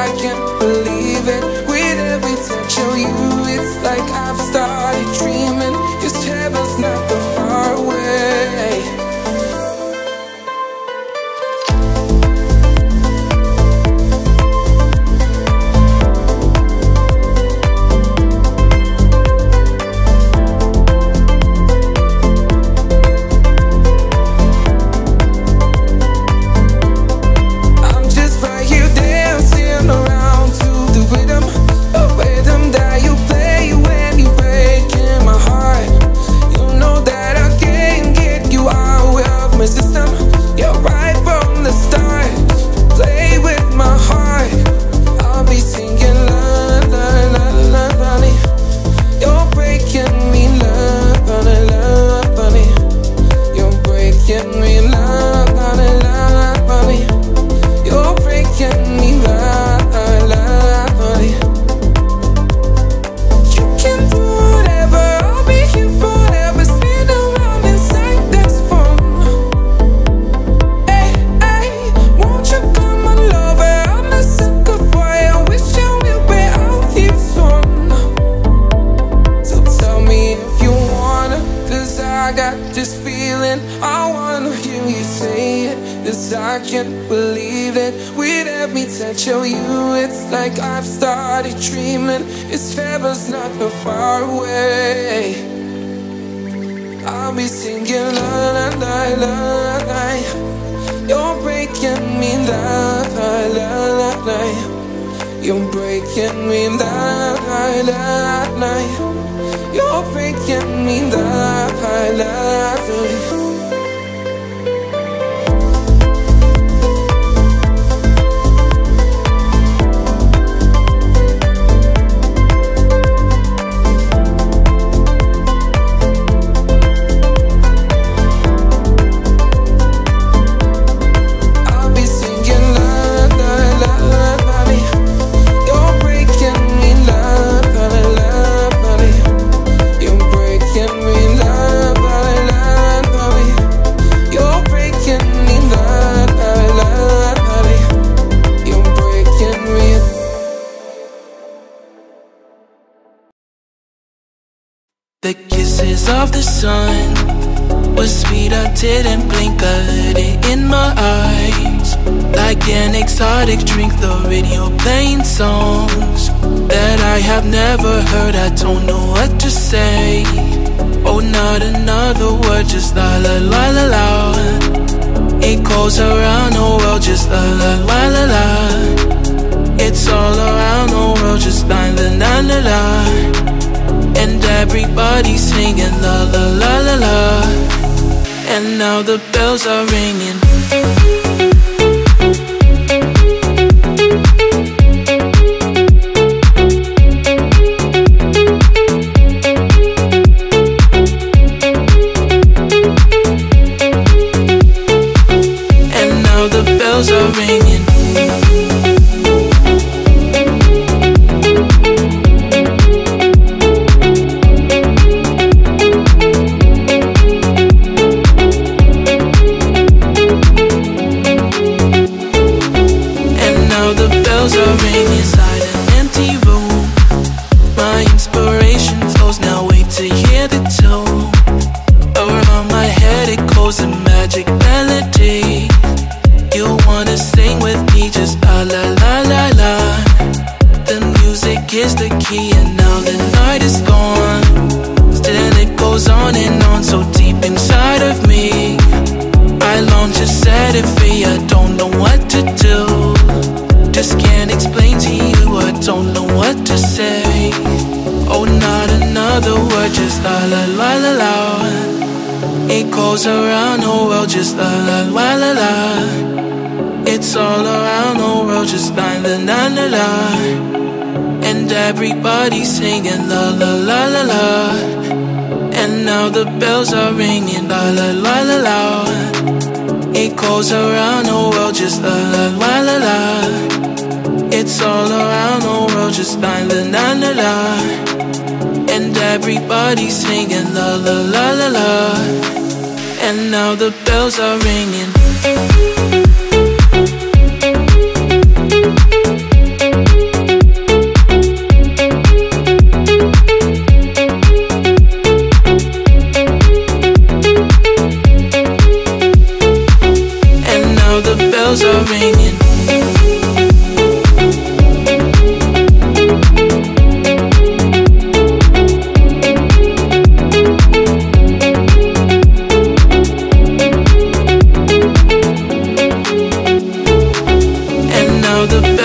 I can't believe it. With every touch of you, it's like I've started dreaming. Cause heaven's not that far away.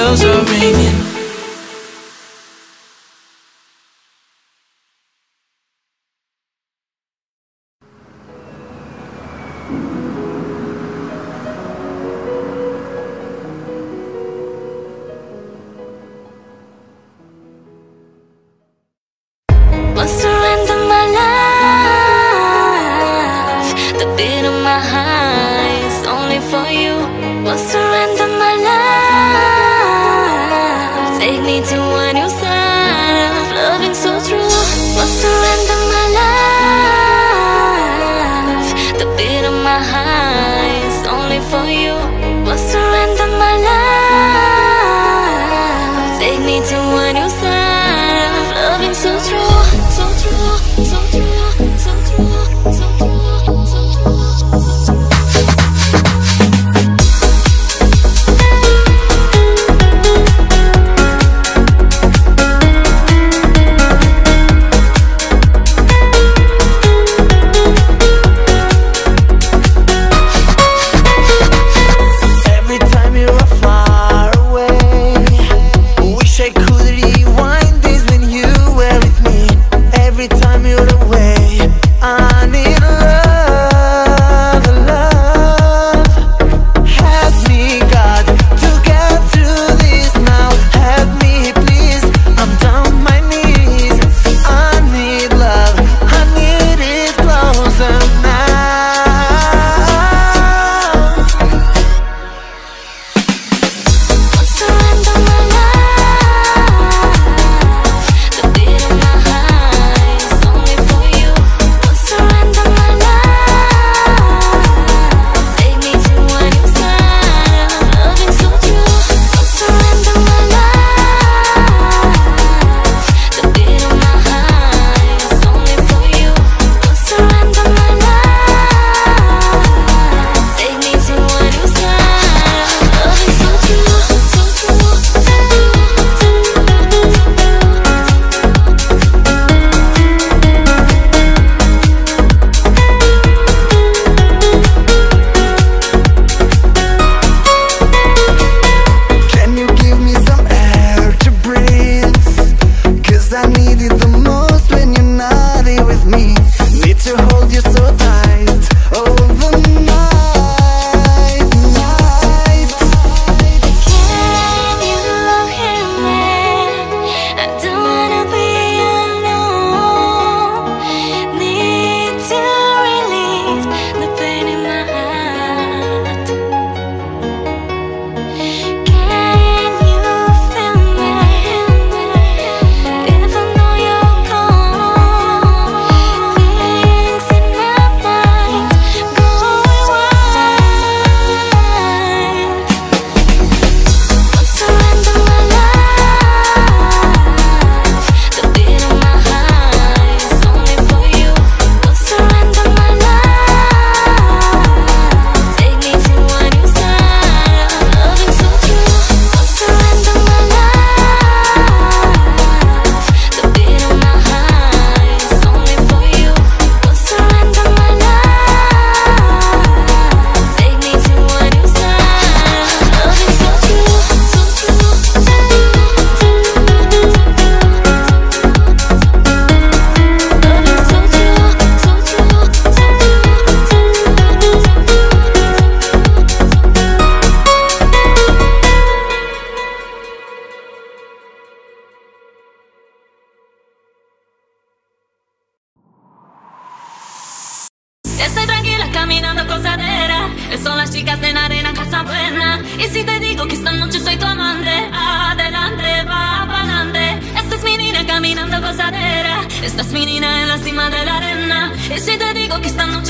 bells are ringing.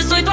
Soy tu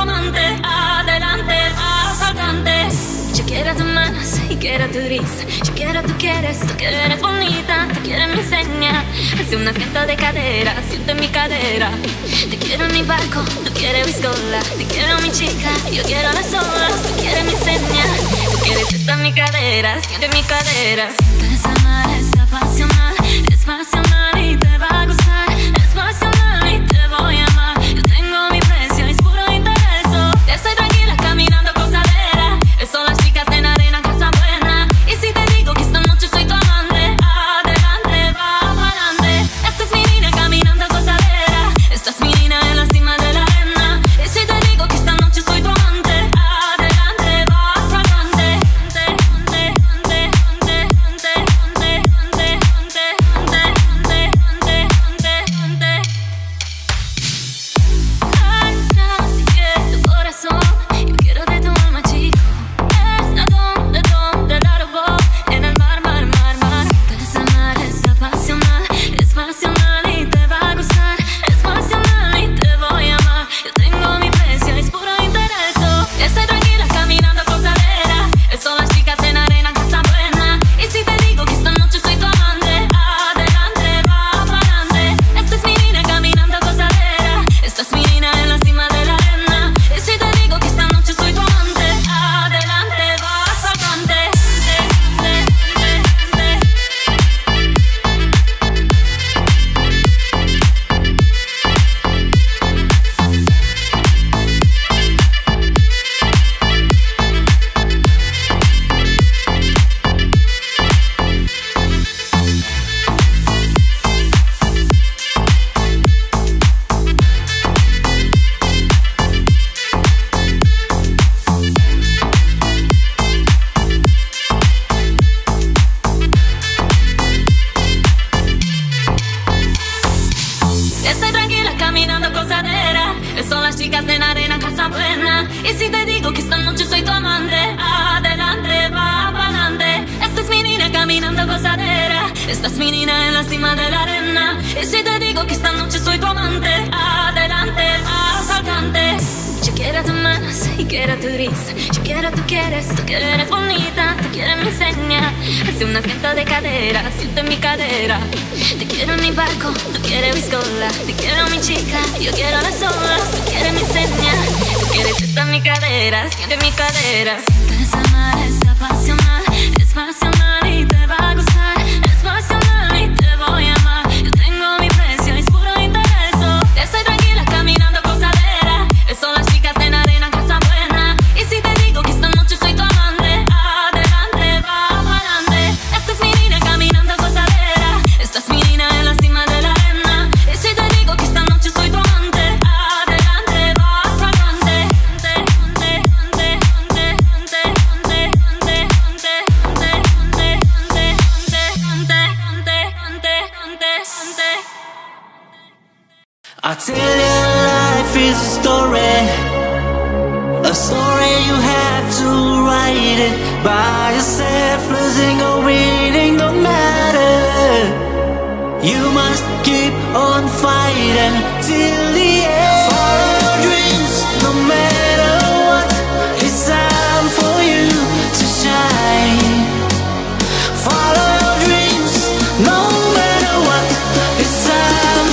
esa pena. Y si te digo que esta noche soy tu amante, adelante, va pa'lante. Esta es mi nina caminando gozadera, esta es mi nina en la cima de la arena. Y si te digo que esta noche soy tu amante, adelante, va saltante. Yo quiero tus manos y quiero tu risa. Yo quiero, tú quieres bonita. Te quiero mi seña, hace una cinta de cadera, siente mi cadera. Te quiero en mi barco, tú quieres mi escola. Te quiero mi chica, yo quiero las olas. Tú quieres mi seña, tú quieres esta mi cadera, siente mi cadera. Es amar, es pasional y te va a gustar. Es pasional y te voy a amar. Yo tengo mi precio y puro intereso. Estoy tranquila caminando gozadera. Eso las chicas en arena, cosa buena. Y si te digo que esta noche soy tu amante, adelante, va pa'lante. Esta es mi nina caminando gozadera. Esta es mi nina en la cima de la arena. Y si te digo que esta noche soy tu amante, adelante, va pa'lante. I tell you life is a story, a story you have to write it by yourself. Losing or winning don't matter, you must keep on fighting till the end. Follow your dreams no matter what, it's time for you to shine. Follow your dreams no matter what, it's time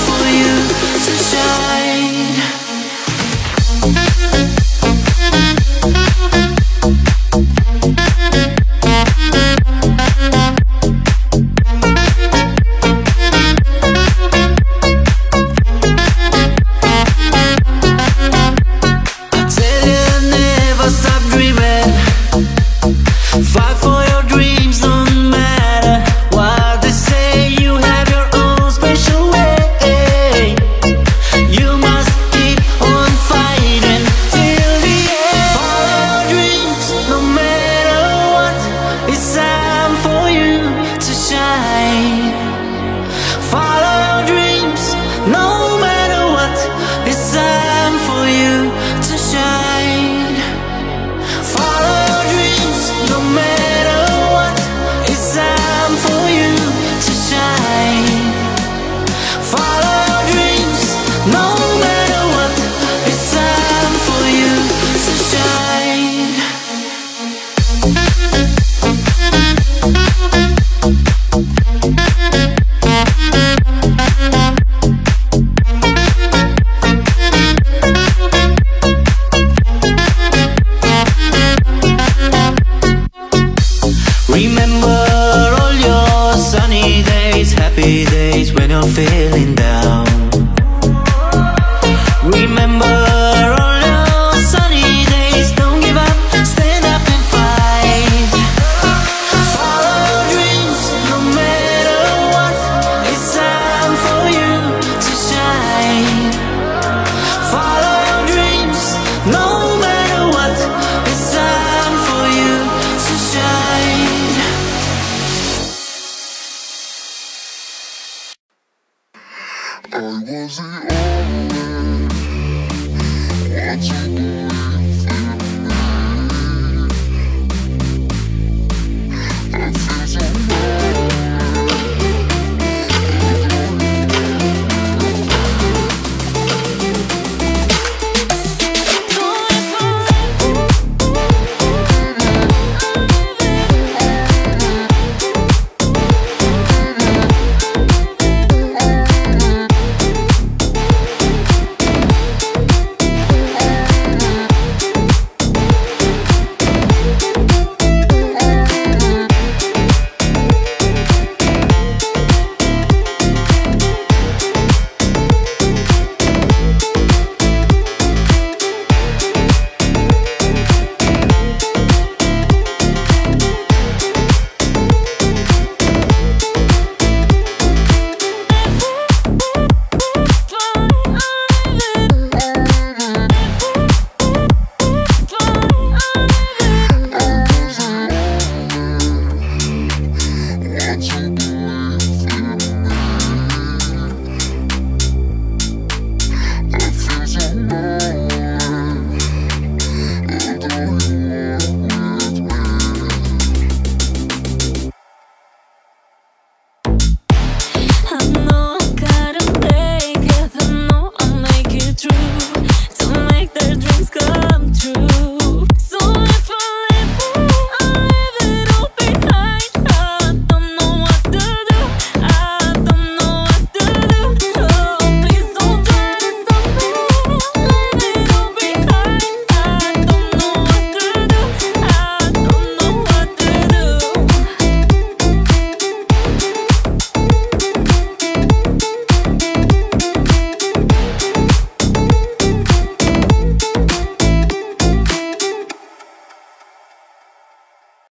for you to shine. I was the only one.